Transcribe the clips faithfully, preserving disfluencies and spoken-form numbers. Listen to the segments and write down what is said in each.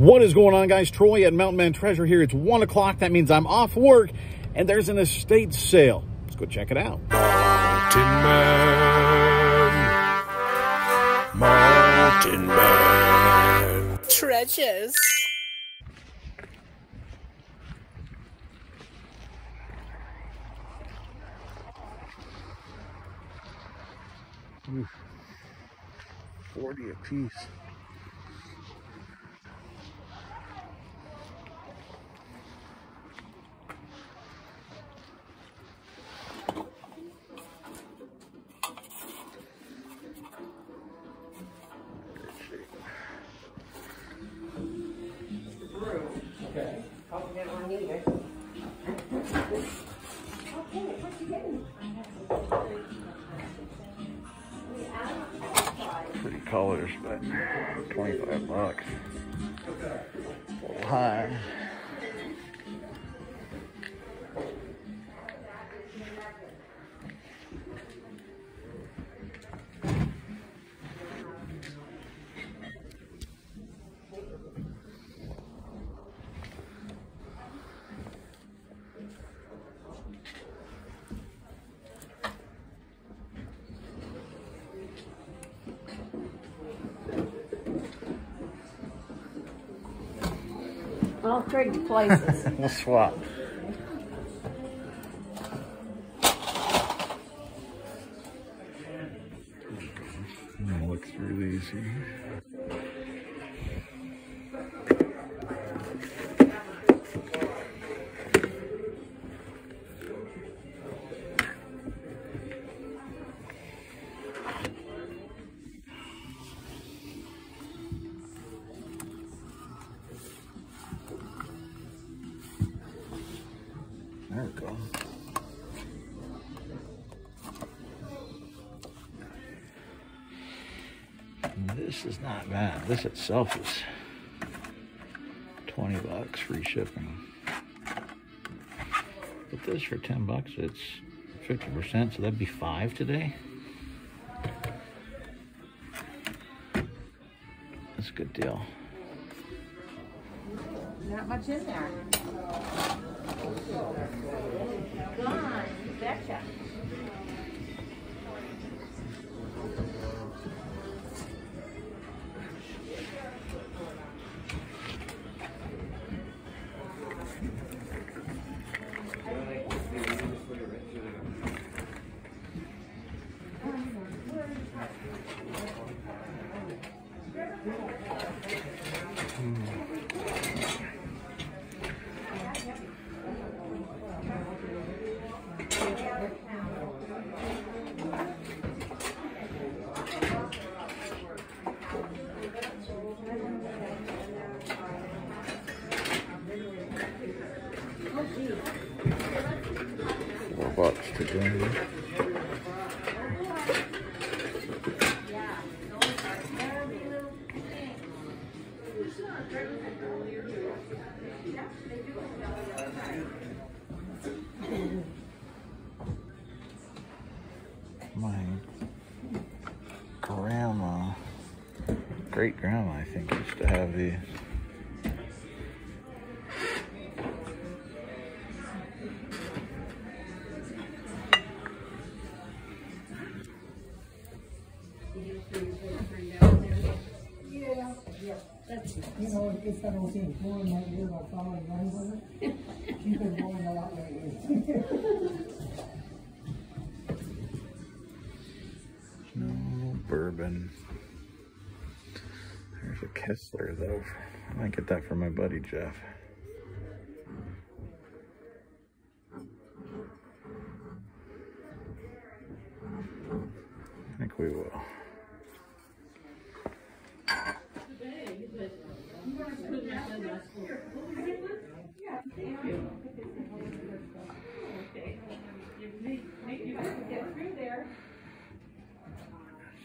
What is going on, guys? Troy at Mountain Man Treasure here. It's one o'clock. That means I'm off work, and there's an estate sale. Let's go check it out. Mountain Man. Mountain Man. Treasures. Ooh, forty a piece. Colors, but twenty-five bucks. A little high. I'll trade places. We'll swap. I'm gonna look through these here. There we go. And this is not bad. This itself is twenty bucks free shipping. But this for ten bucks, it's fifty percent, so that'd be five today. That's a good deal. Not much in there. Gone, betcha. My grandma, great grandma, I think, used to have these. You know, it's that old thing, pouring my ear about following runs with it. She's been going a lot lately. No bourbon. There's a Kessler, though. I might get that for my buddy, Jeff. I think we will.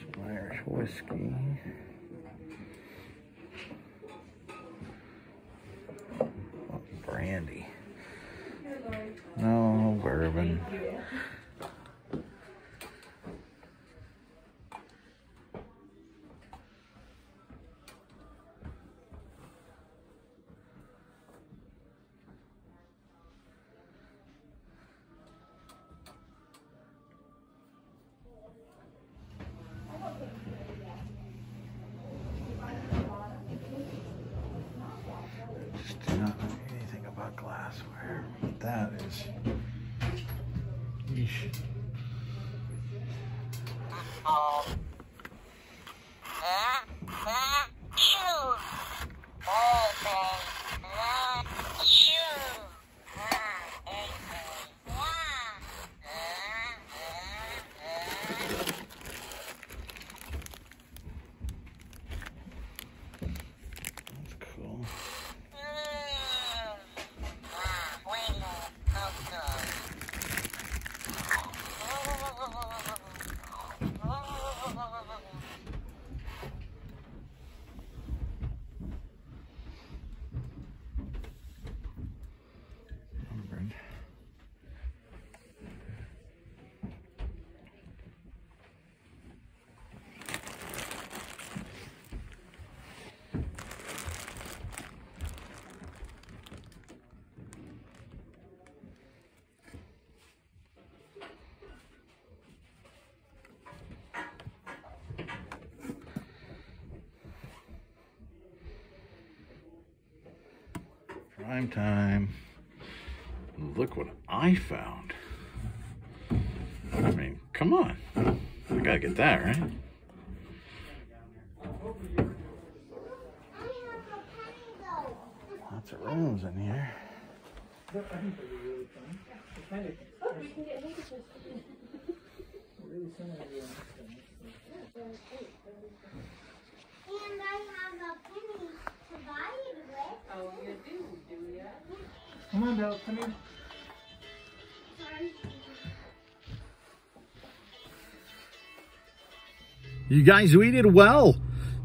Some Irish whiskey. Oh, brandy. No bourbon. not know anything about glassware, but that is, yeesh. Prime time. Look what I found. I mean, come on. I gotta get that, right? Lots of rooms in here. And I have a penny to buy it with. Oh, you do, do ya? Come on, Bella, come here. You guys, we did well.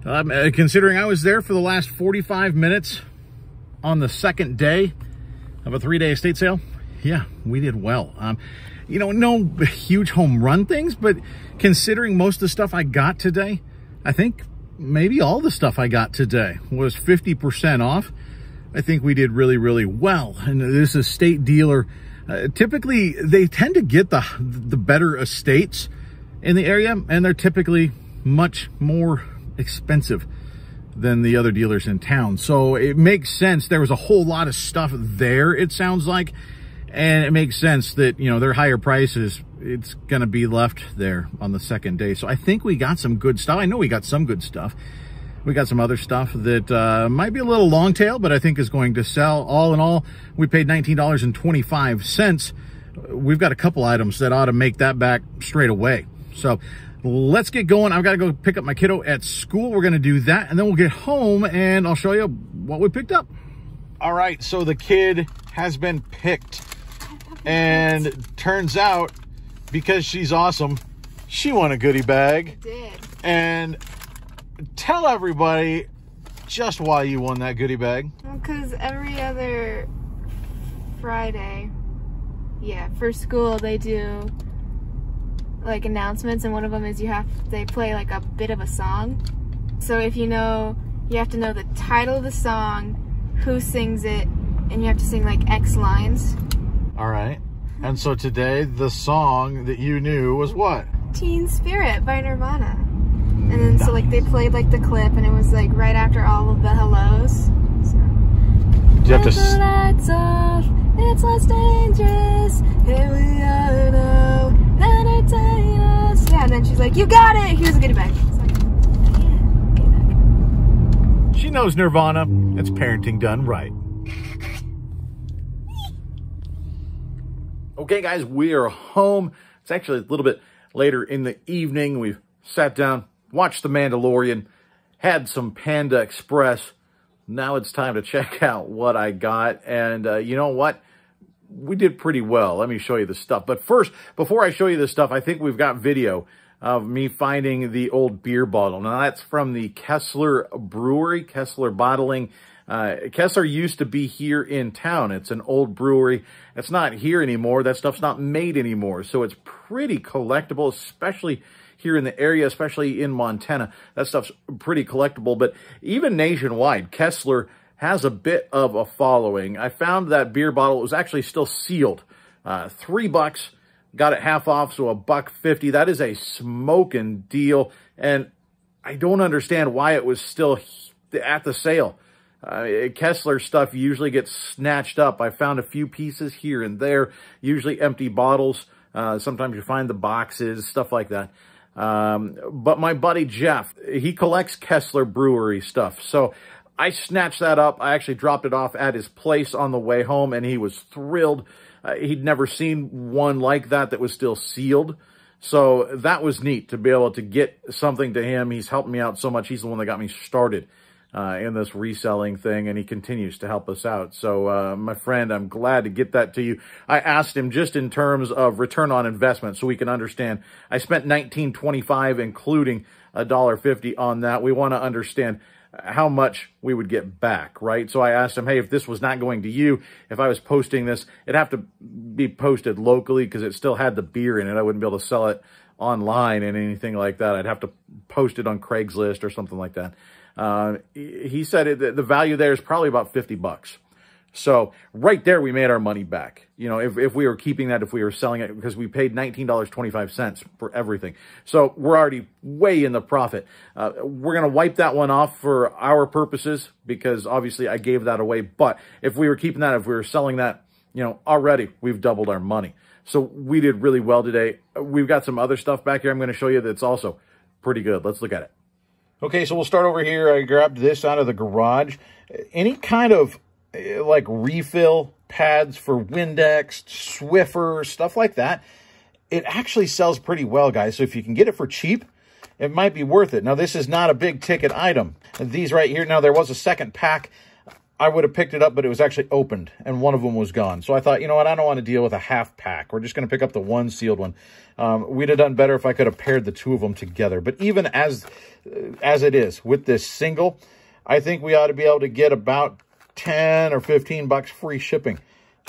Um, uh, considering I was there for the last forty-five minutes on the second day of a three-day estate sale, yeah, we did well. Um, you know, no huge home run things, but considering most of the stuff I got today, I think maybe all the stuff I got today was fifty percent off. I think we did really, really well. And this estate dealer, uh, typically they tend to get the, the better estates in the area, and they're typically much more expensive than the other dealers in town. So it makes sense. There was a whole lot of stuff there, it sounds like, and it makes sense that, you know, their higher prices, it's going to be left there on the second day. So I think we got some good stuff. I know we got some good stuff. We got some other stuff that uh, might be a little long tail, but I think is going to sell. All in all, we paid nineteen dollars and twenty-five cents. We've got a couple items that ought to make that back straight away. So let's get going. I've got to go pick up my kiddo at school. We're going to do that, and then we'll get home, and I'll show you what we picked up. All right, so the kid has been picked, and turns out, because she's awesome, she won a goodie bag. I did. And tell everybody just why you won that goodie bag. Well, because every other Friday, yeah, for school, they do like announcements, and one of them is you have, they play like a bit of a song. So if you know, you have to know the title of the song, who sings it, and you have to sing like X lines. All right. And so today, the song that you knew was what? Teen Spirit by Nirvana. And then nice. So like they played like the clip, and it was like right after all of the hellos. So. Do you have to the lights off, it's less dangerous, here we are now, entertain us. Yeah, and then she's like, you got it, here's a goodie bag. It's like, yeah, goodie bag. She knows Nirvana. It's parenting done right. Okay, guys, we are home. It's actually a little bit later in the evening. We've sat down, watched The Mandalorian, had some Panda Express. Now it's time to check out what I got. And uh, you know what? We did pretty well. Let me show you the stuff. But first, before I show you this stuff, I think we've got video of me finding the old beer bottle. Now, that's from the Kessler Brewery, Kessler Bottling. Uh, Kessler used to be here in town. It's an old brewery. It's not here anymore. That stuff's not made anymore. So it's pretty collectible, especially here in the area, especially in Montana. That stuff's pretty collectible. But even nationwide, Kessler has a bit of a following. I found that beer bottle. It was actually still sealed. Uh, three bucks. Got it half off, so a buck fifty. That is a smoking deal. And I don't understand why it was still at the sale. Uh, Kessler stuff usually gets snatched up. I found a few pieces here and there, usually empty bottles. Uh, sometimes you find the boxes, stuff like that. Um, but my buddy Jeff, he collects Kessler Brewery stuff. So I snatched that up. I actually dropped it off at his place on the way home, and he was thrilled. Uh, he'd never seen one like that that was still sealed. So that was neat to be able to get something to him. He's helped me out so much. He's the one that got me started uh, in this reselling thing, and he continues to help us out. So, uh, my friend, I'm glad to get that to you. I asked him just in terms of return on investment so we can understand. I spent nineteen twenty-five, including a dollar fifty on that. We want to understand how much we would get back, right? So I asked him, hey, if this was not going to you, if I was posting this, it'd have to be posted locally because it still had the beer in it. I wouldn't be able to sell it online and anything like that. I'd have to post it on Craigslist or something like that. Uh, he said it, the value there is probably about fifty bucks. So right there, we made our money back. You know, if, if we were keeping that, if we were selling it, because we paid nineteen dollars and twenty-five cents for everything. So we're already way in the profit. Uh, we're going to wipe that one off for our purposes, because obviously I gave that away. But if we were keeping that, if we were selling that, you know, already we've doubled our money. So we did really well today. We've got some other stuff back here I'm going to show you that's also pretty good. Let's look at it. Okay, so we'll start over here. I grabbed this out of the garage. Any kind of like refill pads for Windex, Swiffer, stuff like that. It actually sells pretty well, guys. So if you can get it for cheap, it might be worth it. Now, this is not a big ticket item. These right here, now there was a second pack. I would have picked it up, but it was actually opened and one of them was gone. So I thought, you know what? I don't want to deal with a half pack. We're just going to pick up the one sealed one. Um, we'd have done better if I could have paired the two of them together. But even as, as it is with this single, I think we ought to be able to get about ten or fifteen bucks free shipping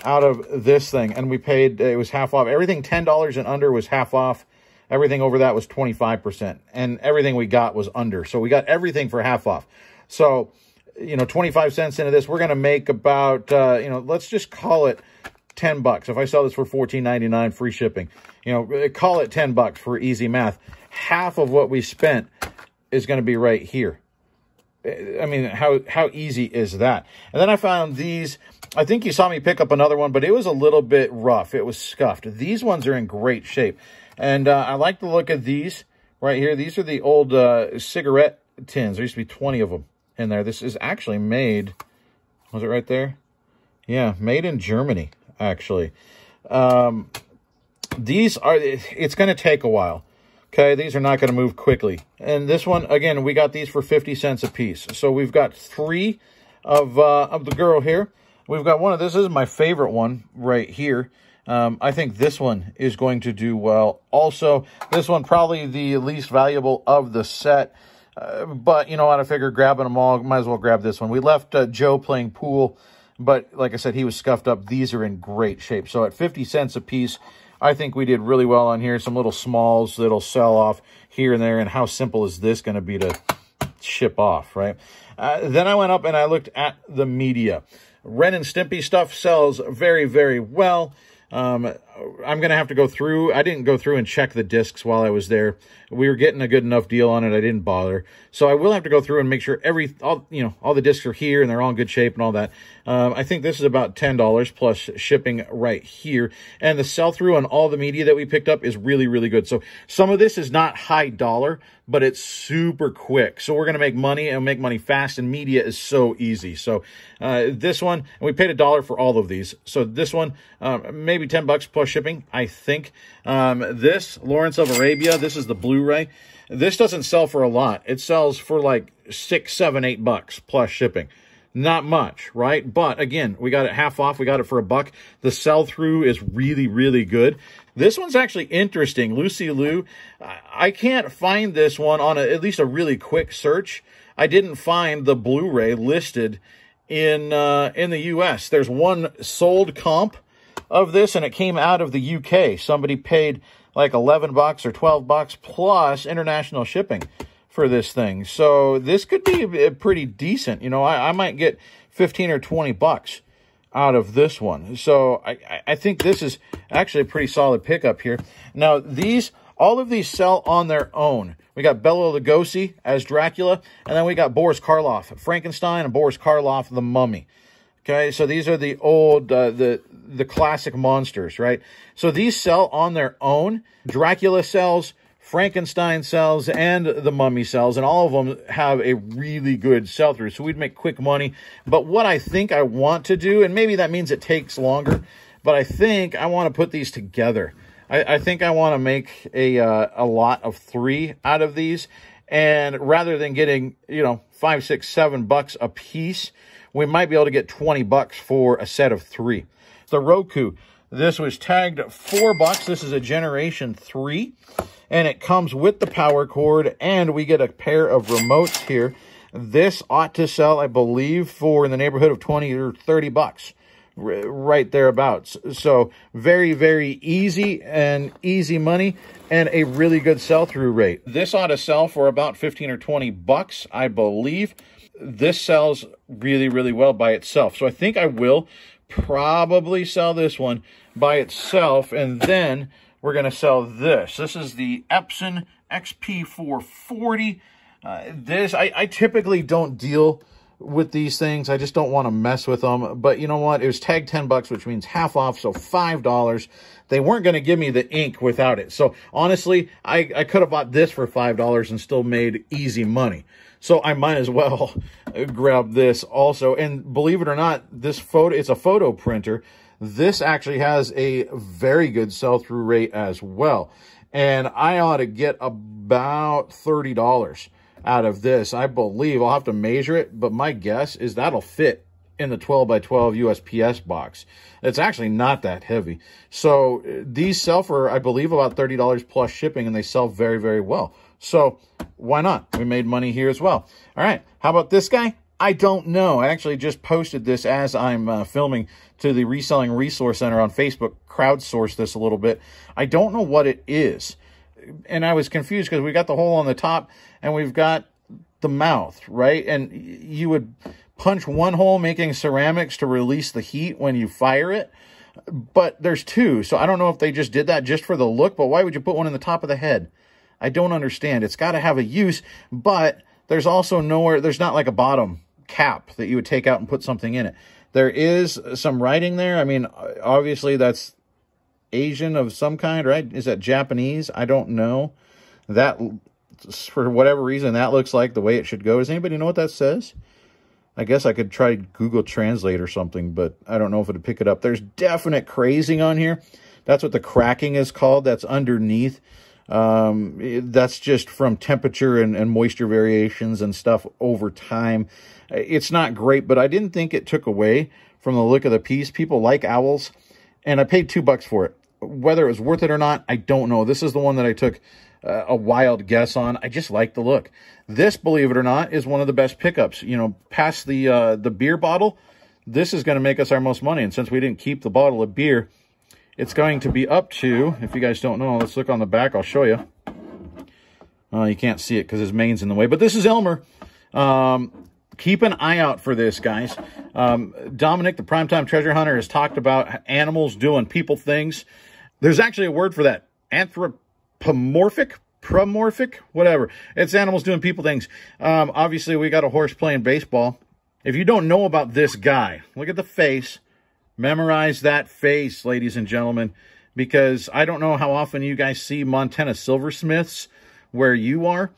out of this thing. And we paid, it was half off. Everything ten dollars and under was half off. Everything over that was twenty-five percent. And everything we got was under. So we got everything for half off. So, you know, twenty-five cents into this, we're going to make about, uh, you know, let's just call it ten bucks. If I sell this for fourteen ninety-nine free shipping, you know, call it ten bucks for easy math. Half of what we spent is going to be right here. I mean, how, how easy is that? And then I found these. I think you saw me pick up another one, but it was a little bit rough. It was scuffed. These ones are in great shape. And uh, I like the look of these right here. These are the old uh, cigarette tins. There used to be twenty of them in there. This is actually made, was it right there? Yeah, made in Germany, actually. Um, these are, it's going to take a while. Okay, these are not going to move quickly. And this one, again, we got these for fifty cents a piece. So we've got three of uh, of the girl here. We've got one of this. This is my favorite one right here. Um, I think this one is going to do well. Also, this one probably the least valuable of the set. Uh, but, you know what, I figured grabbing them all, might as well grab this one. We left uh, Joe playing pool, but like I said, he was scuffed up. These are in great shape. So at fifty cents a piece, I think we did really well on here. Some little smalls that'll sell off here and there. And how simple is this going to be to ship off, right? Uh, then I went up and I looked at the media. Ren and Stimpy stuff sells very, very well. Um, I'm going to have to go through. I didn't go through and check the discs while I was there. We were getting a good enough deal on it. I didn't bother. So I will have to go through and make sure every, all, you know, all the discs are here and they're all in good shape and all that. Um, I think this is about ten dollars plus shipping right here. And the sell through on all the media that we picked up is really, really good. So some of this is not high dollar, but it's super quick. So we're going to make money and make money fast. And media is so easy. So, uh, this one, and we paid a dollar for all of these. So this one, um, maybe ten bucks plus shipping, I think. Um, this, Lawrence of Arabia, this is the Blu-ray. This doesn't sell for a lot. It sells for like six, seven, eight bucks plus shipping. Not much, right? But again, we got it half off. We got it for a buck. The sell-through is really, really good. This one's actually interesting. Lucy Liu, I can't find this one on a, at least a really quick search. I didn't find the Blu-ray listed in uh, in the U S There's one sold comp of this, and it came out of the U K. Somebody paid like eleven bucks or twelve bucks plus international shipping for this thing. So this could be pretty decent. You know, I, I might get fifteen or twenty bucks out of this one. So I, I think this is actually a pretty solid pickup here. Now, these All of these sell on their own. We got Bela Lugosi as Dracula, and then we got Boris Karloff, Frankenstein, and Boris Karloff, the Mummy. Okay, so these are the old, uh, the the classic monsters, right? So these sell on their own. Dracula sells, Frankenstein sells, and the Mummy sells, and all of them have a really good sell-through. So we'd make quick money. But what I think I want to do, and maybe that means it takes longer, but I think I want to put these together. I, I think I want to make a uh, a lot of three out of these, and rather than getting, you know, five, six, seven bucks a piece, we might be able to get twenty bucks for a set of three. The Roku, this was tagged at four bucks. This is a generation three, and it comes with the power cord, and we get a pair of remotes here. This ought to sell, I believe, for in the neighborhood of twenty or thirty bucks, right thereabouts. So very, very easy and easy money, and a really good sell-through rate. This ought to sell for about fifteen or twenty bucks, I believe. This sells really, really well by itself. So I think I will probably sell this one by itself, and then we're going to sell this. This is the Epson X P four forty. Uh, this, I, I typically don't deal with these things. I just don't want to mess with them. But you know what? It was tagged ten bucks, which means half off, so five dollars. They weren't going to give me the ink without it. So honestly, I, I could have bought this for five dollars and still made easy money. So I might as well grab this also. And believe it or not, this photo, it's a photo printer. This actually has a very good sell-through rate as well. And I ought to get about thirty dollars out of this, I believe. I'll have to measure it, but my guess is that'll fit in the twelve by twelve U S P S box. It's actually not that heavy. So these sell for, I believe, about thirty dollars plus shipping, and they sell very, very well. So why not? We made money here as well. All right. How about this guy? I don't know. I actually just posted this as I'm uh, filming to the Reselling Resource Center on Facebook, crowdsourced this a little bit. I don't know what it is. And I was confused because we got the hole on the top and we've got the mouth, right? And you would punch one hole, making ceramics to release the heat when you fire it. But there's two. So I don't know if they just did that just for the look, but why would you put one in the top of the head? I don't understand. It's got to have a use, but there's also nowhere, there's not like a bottom cap that you would take out and put something in it. There is some writing there. I mean, obviously that's Asian of some kind, right? Is that Japanese? I don't know. That, for whatever reason, that looks like the way it should go. Does anybody know what that says? I guess I could try Google Translate or something, but I don't know if it would pick it up. There's definite crazing on here. That's what the cracking is called. That's underneath. Um, that's just from temperature and, and moisture variations and stuff over time. It's not great, but I didn't think it took away from the look of the piece. People like owls, and I paid two bucks for it. Whether it was worth it or not, I don't know. This is the one that I took uh, a wild guess on. I just like the look. This, believe it or not, is one of the best pickups. You know, past the, uh, the beer bottle, this is going to make us our most money. And since we didn't keep the bottle of beer, it's going to be up to, if you guys don't know, let's look on the back. I'll show you. Uh, you can't see it because his main's in the way. But this is Elmer. Um, keep an eye out for this, guys. Um, Dominic, the primetime treasure hunter, has talked about animals doing people things. There's actually a word for that. Anthropomorphic? Promorphic? Whatever. It's animals doing people things. Um, obviously, we got a horse playing baseball. If you don't know about this guy, look at the face. Memorize that face, ladies and gentlemen, because I don't know how often you guys see Montana Silversmiths where you are,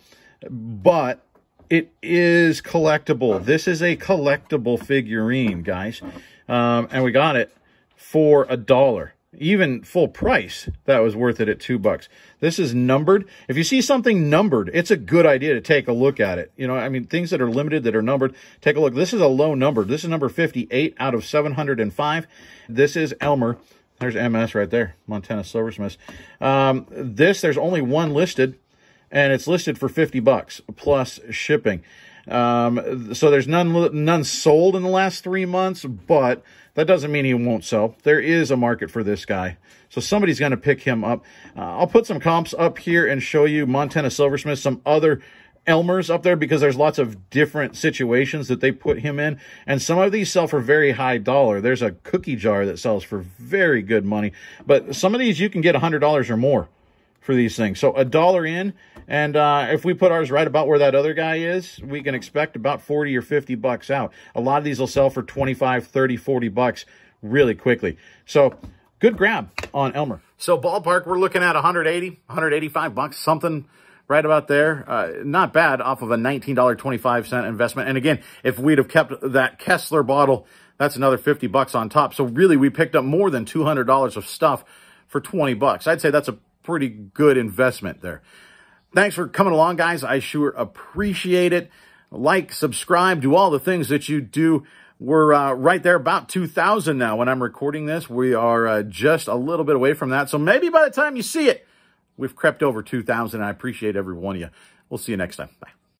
but it is collectible. This is a collectible figurine, guys, um, and we got it for a dollar. Even full price, that was worth it at two bucks. This is numbered. If you see something numbered, it's a good idea to take a look at it. You know, I mean, things that are limited that are numbered, take a look. This is a low number. This is number fifty-eight out of seven hundred five. This is Elmer. There's M S right there, Montana Silversmiths. Um, this, there's only one listed, and it's listed for fifty bucks plus shipping. Um, so there's none, none sold in the last three months, but that doesn't mean he won't sell. There is a market for this guy. So somebody's going to pick him up. Uh, I'll put some comps up here and show you Montana Silversmith, some other Elmers up there, because there's lots of different situations that they put him in. And some of these sell for very high dollar. There's a cookie jar that sells for very good money, but some of these you can get a hundred dollars or more for these things. So a dollar in, and uh, if we put ours right about where that other guy is, we can expect about forty or fifty bucks out. A lot of these will sell for twenty-five, thirty, forty bucks really quickly. So good grab on Elmer. So ballpark, we're looking at one eighty, one eighty-five bucks, something right about there. Uh, not bad off of a nineteen twenty-five investment. And again, if we'd have kept that Kessler bottle, that's another fifty bucks on top. So really, we picked up more than two hundred dollars of stuff for twenty bucks. I'd say that's a pretty good investment there. Thanks for coming along, guys. I sure appreciate it. Like, subscribe, do all the things that you do. We're uh, right there about two thousand now when I'm recording this. We are uh, just a little bit away from that. So maybe by the time you see it, we've crept over two thousand. I appreciate every one of you. We'll see you next time. Bye.